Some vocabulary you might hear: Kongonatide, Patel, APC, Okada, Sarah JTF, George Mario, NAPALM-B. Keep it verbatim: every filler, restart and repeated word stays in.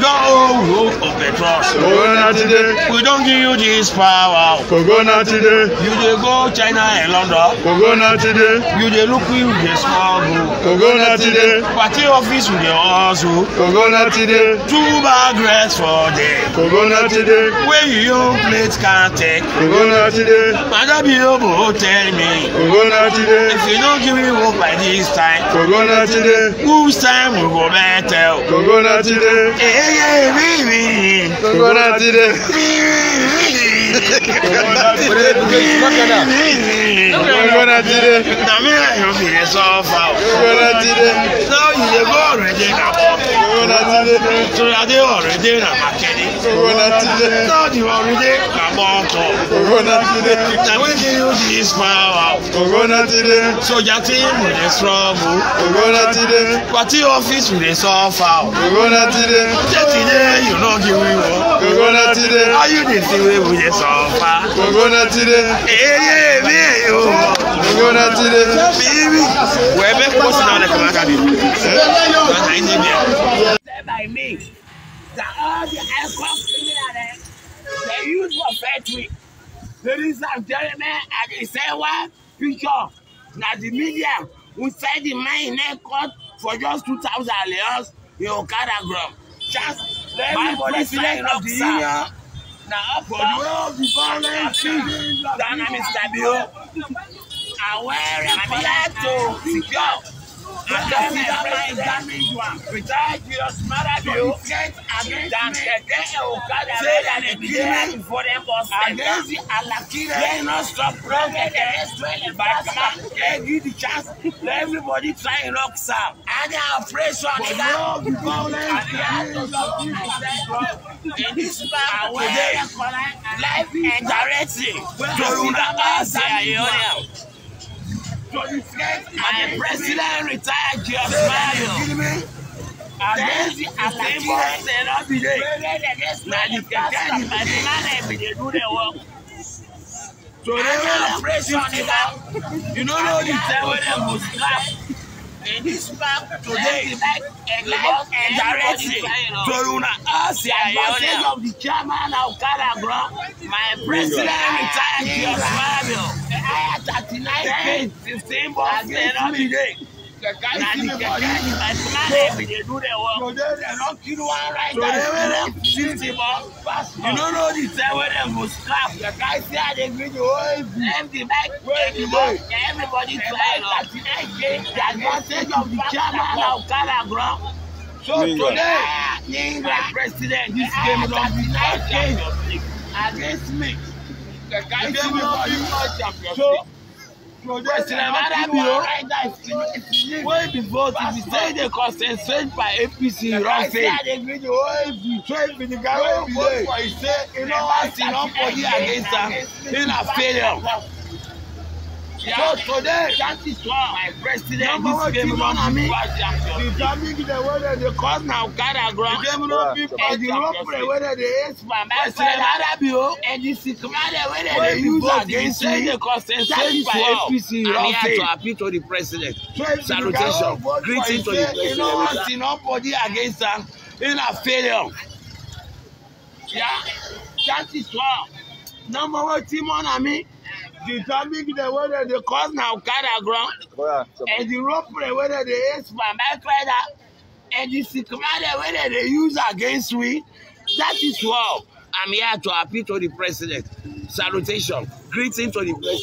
don't owe you of the trust. We don't give you this power. You they go China and London. You they look with the small group. Party office with the also. Two bags for day. Where you your plate can't take. Madam Yobo tell me. If you don't give me work by this time, whose time will go back tell? Kongonatide, eh eh baby. Kongonatide, Kongonatide. Now me I don't feel so far. Kongonatide, now you go already now. Kongonatide, so you dey already now market. Kongonatide, now you already now bank. Kongonatide, now we dey use this power. Kongonatide, so your team will dey struggle. Kongonatide, party office will dey suffer. Kongonatide, today you no give me work. Kongonatide, how you dey feel when we dey suffer? Kongonatide, eh eh me yo. Kongonatide, baby, we make post now like we can do. That's how it is. Said by me that all the alcohol criminals they use for battery. Ladies and gentlemen, I can say one picture. Now the media will send the man in that court for just two thousand leos. You Okada ground. Just let me president of the union. Now, for all the violence, then I'm stable. And where I'm here to secure. And then we have my damage one. Without your smart view, that the Okada say that the beginning for them was against the Alakira. They not stop wrong and the rest well back. They give the chance. Let everybody try and rock some. And they are afraid so they got the violence. In this power, life and directly to Rudabas and and the president retired George Mario against the assemblage and all the day. Now the president and the they do their work. So they will press on it out. You don't know the time when they will slap. In this map today, and life and directly to Runa us the advantage of the chairman of Karabra. My president retired George Mario. thirty-nine, fifteen bucks and all the day. The guys in the body, they do their work. They don't kill one right now. fifty bucks. You don't know the time when they must clap. The guys here, they bring the whole empty bag, empty bag. Everybody trying to thirty-nine K. The advantage of the chairman of Kalagram. So today, my president, this game is on thirty-nine K against me. The guys here, they bring the President Madabio, when the vote is decided, they concentrate by A P C wrong thing. Don't vote for it, say, you know what, nobody against them, in a failure. So today, that is why my president is giving on me. The damage the weather they cause now, Okada ground. The damage people and the rope weather they hate my president Madabio and the Sikmada weather they use against me. They concentrate by A P C. I'm here to appeal to the president. Salutation, greeting to the president. You know what? Nobody against them in a failure. Yeah, that is why. Number one team on me. The topic, the weather, the cause now, Okada ground, yeah, and the rope, the weather, they ace my back rider, and the Sikmada, the weather they use against me. That is why I'm here to appeal to the president. Salutation, greeting to the president.